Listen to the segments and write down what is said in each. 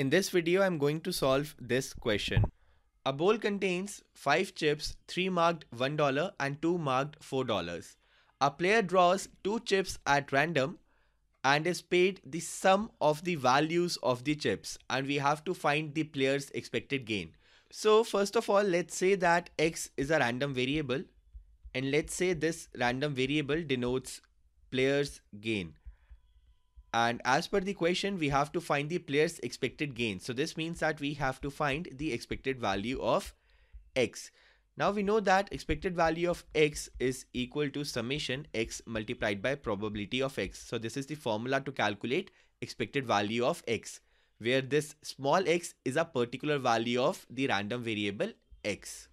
In this video, I'm going to solve this question. A bowl contains 5 chips, 3 marked $1 and 2 marked $4. A player draws 2 chips at random and is paid the sum of the values of the chips, and we have to find the player's expected gain. So first of all, let's say that X is a random variable, and let's say this random variable denotes player's gain. And as per the question, we have to find the player's expected gain. So this means that we have to find the expected value of X. Now we know that expected value of X is equal to summation X multiplied by probability of X. So this is the formula to calculate expected value of X, where this small x is a particular value of the random variable X.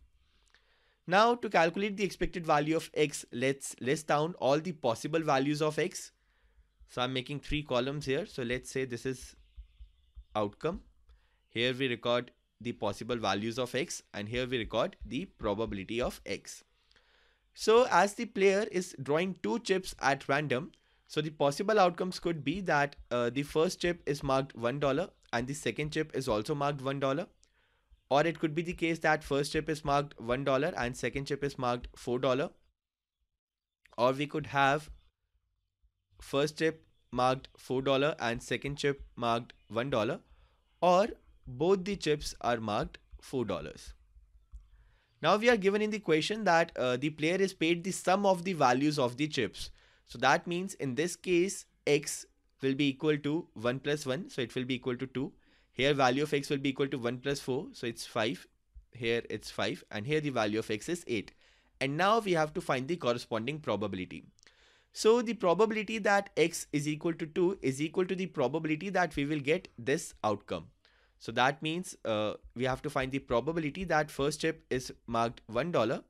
Now to calculate the expected value of X, let's list down all the possible values of X. So I'm making 3 columns here. So let's say this is outcome. Here we record the possible values of X, and here we record the probability of X. So as the player is drawing 2 chips at random, so the possible outcomes could be that the first chip is marked $1 and the second chip is also marked $1, or it could be the case that first chip is marked $1 and second chip is marked $4, or we could have first chip marked $4 and second chip marked $1, or both the chips are marked $4. Now we are given in the question that the player is paid the sum of the values of the chips. So that means in this case, X will be equal to 1 plus 1. So it will be equal to 2. Here value of X will be equal to 1 plus 4. So it's 5. Here it's 5. And here the value of X is 8. And now we have to find the corresponding probability. So the probability that X is equal to 2 is equal to the probability that we will get this outcome. So that means we have to find the probability that first chip is marked $1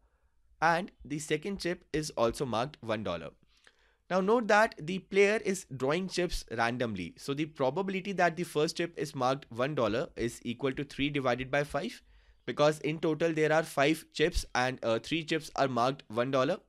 and the second chip is also marked $1. Now note that the player is drawing chips randomly. So the probability that the first chip is marked $1 is equal to 3 divided by 5, because in total there are 5 chips and 3 chips are marked $1.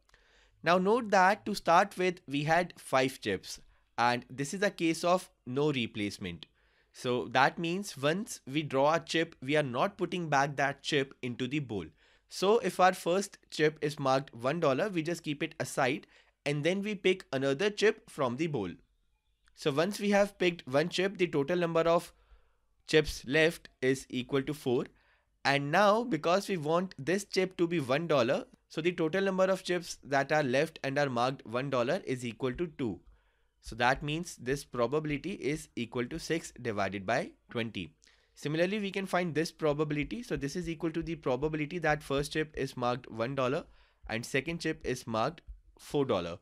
Now note that to start with we had 5 chips, and this is a case of no replacement. So that means once we draw a chip, we are not putting back that chip into the bowl. So if our first chip is marked $1, we just keep it aside, and then we pick another chip from the bowl. So once we have picked one chip, the total number of chips left is equal to 4. And now because we want this chip to be $1, so the total number of chips that are left and are marked $1 is equal to 2. So that means this probability is equal to 6 divided by 20. Similarly, we can find this probability. So this is equal to the probability that first chip is marked $1 and second chip is marked $4.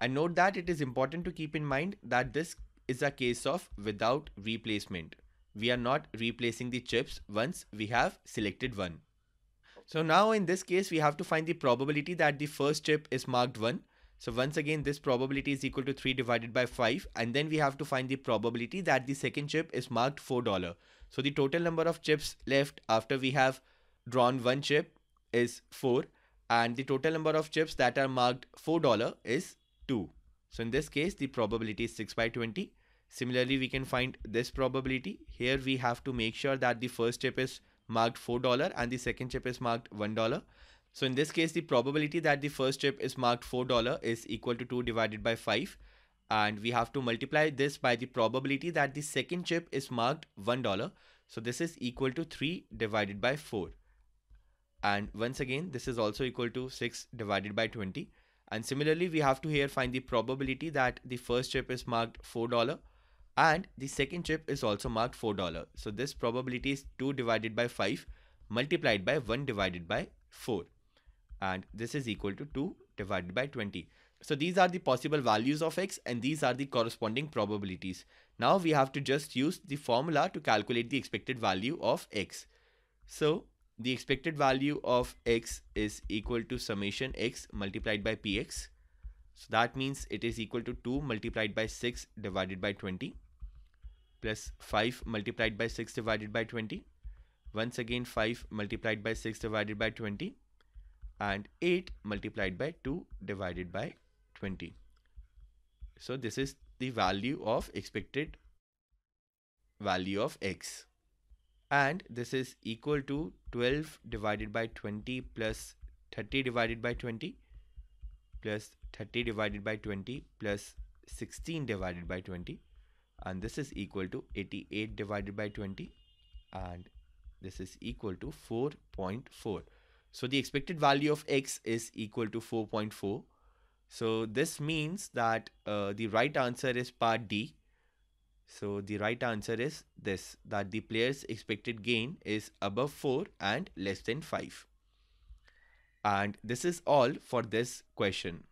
And note that it is important to keep in mind that this is a case of without replacement. We are not replacing the chips once we have selected one. So now in this case, we have to find the probability that the first chip is marked 1. So once again, this probability is equal to 3 divided by 5, and then we have to find the probability that the second chip is marked $4. So the total number of chips left after we have drawn one chip is 4. And the total number of chips that are marked $4 is 2. So in this case, the probability is 6 by 20. Similarly, we can find this probability. Here we have to make sure that the first chip is marked $4 and the second chip is marked $1. So in this case, the probability that the first chip is marked $4 is equal to 2 divided by 5. And we have to multiply this by the probability that the second chip is marked $1. So this is equal to 3 divided by 4. And once again, this is also equal to 6 divided by 20. And similarly, we have to here find the probability that the first chip is marked $4 and the second chip is also marked $4. So this probability is 2 divided by 5 multiplied by 1 divided by 4. And this is equal to 2 divided by 20. So these are the possible values of X, and these are the corresponding probabilities. Now we have to just use the formula to calculate the expected value of X. So the expected value of X is equal to summation X multiplied by PX. So that means it is equal to 2 multiplied by 6 divided by 20 plus 5 multiplied by 6 divided by 20. Once again, 5 multiplied by 6 divided by 20 and 8 multiplied by 2 divided by 20. So this is the value of expected value of X. and this is equal to 12 divided by 20 plus 30 divided by 20 plus 30 divided by 20 plus 16 divided by 20, and this is equal to 88 divided by 20, and this is equal to 4.4. So the expected value of x is equal to 4.4. So this means that the right answer is part D. So the right answer is this, that the player's expected gain is above 4 and less than 5. And this is all for this question.